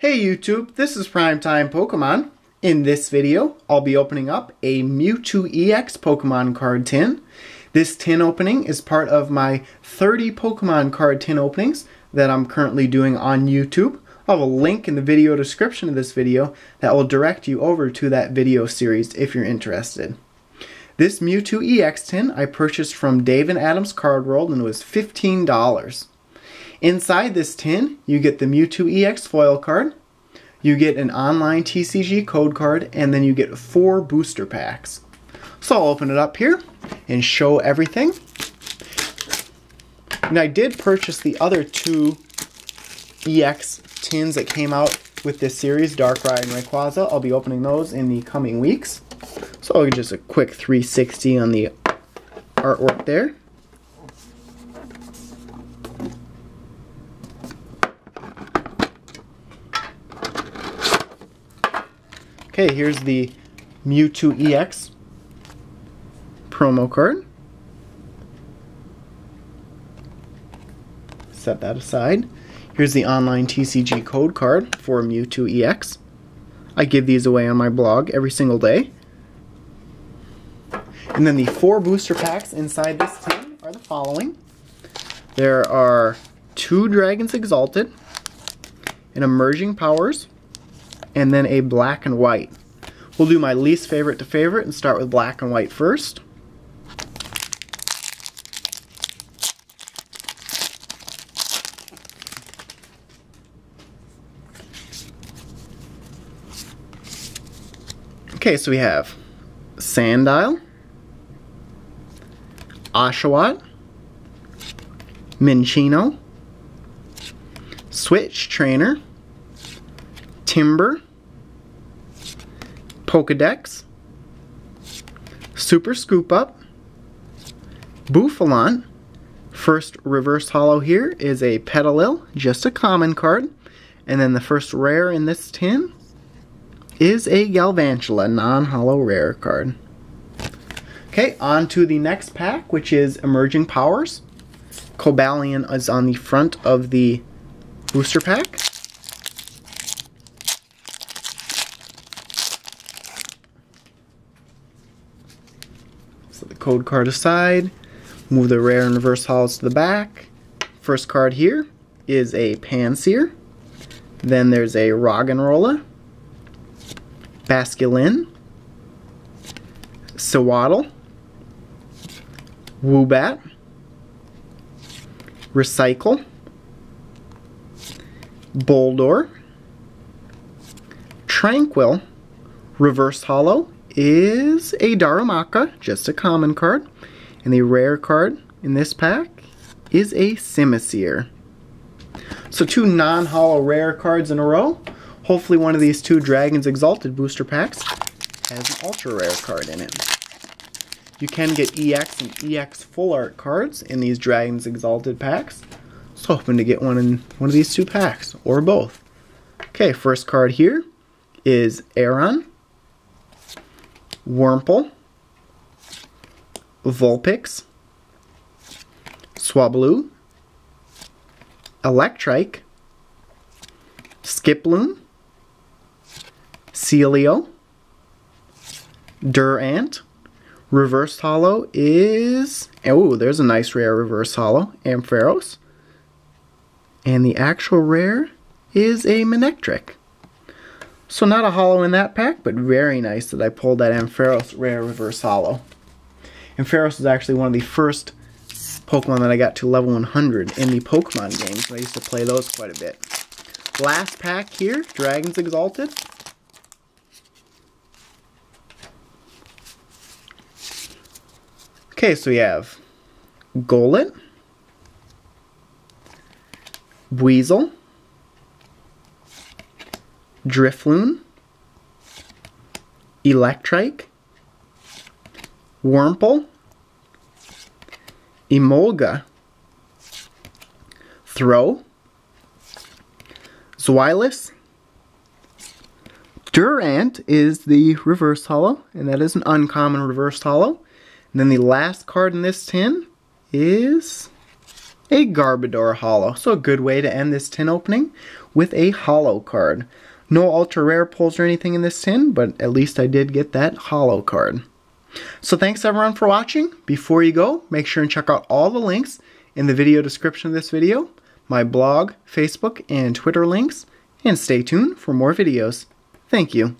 Hey YouTube, this is Primetime Pokemon. In this video, I'll be opening up a Mewtwo EX Pokemon card tin. This tin opening is part of my 30 Pokemon card tin openings that I'm currently doing on YouTube. I'll have a link in the video description of this video that will direct you over to that video series if you're interested. This Mewtwo EX tin I purchased from Dave and Adam's Card World and it was $15. Inside this tin, you get the Mewtwo EX foil card, you get an online TCG code card, and then you get 4 booster packs. So I'll open it up here and show everything. And I did purchase the other 2 EX tins that came out with this series, Darkrai and Rayquaza. I'll be opening those in the coming weeks. So just a quick 360 on the artwork there. Okay, here's the Mewtwo EX promo card. Set that aside. Here's the online TCG code card for Mewtwo EX. I give these away on my blog every single day. And then the 4 booster packs inside this tin are the following. There are 2 Dragons Exalted, an Emerging Powers, and then a Black and White. We'll do my least favorite to favorite and start with Black and White first. Okay, so we have Sandile, Oshawott, Mincino, Switch Trainer, Timber, Pokedex, Super Scoop Up, Bouffalant. First reverse holo here is a Petalil, just a common card. And then the first rare in this tin is a Galvantula, non-holo rare card. Okay, on to the next pack, which is Emerging Powers. Cobalion is on the front of the booster pack. Code card aside, move the rare and reverse holos to the back. First card here is a Pansear, then there's a Roggenrola, Basculin, Sawaddle, Woobat, Recycle, Boldor, Tranquil. Reverse holo is a Darumaka, just a common card, and the rare card in this pack is a Simisear. So 2 non-holo rare cards in a row. Hopefully one of these 2 Dragons Exalted booster packs has an ultra rare card in it. You can get EX and EX full art cards in these Dragons Exalted packs. So hoping to get one in one of these 2 packs, or both. Okay, first card here is Aaron, Wormple, Vulpix, Swablu, Electrike, Skiploon, Celio, Durant. Reverse holo is, oh, there's a nice rare reverse holo, Ampharos. And the actual rare is a Electrike. So not a holo in that pack, but very nice that I pulled that Ampharos rare reverse holo. Ampharos is actually one of the first Pokemon that I got to level 100 in the Pokemon games. I used to play those quite a bit. Last pack here, Dragons Exalted. Okay, so we have Golett, Weasel, Drifloon, Electrike, Wormple, Emolga, Throw, Zweilous. Durant is the reverse holo, and that is an uncommon reverse holo. And then the last card in this tin is a Garbodor Holo. So a good way to end this tin opening with a Holo card. No ultra rare pulls or anything in this tin, but at least I did get that Holo card. So thanks everyone for watching. Before you go, make sure and check out all the links in the video description of this video, my blog, Facebook, and Twitter links, and stay tuned for more videos. Thank you.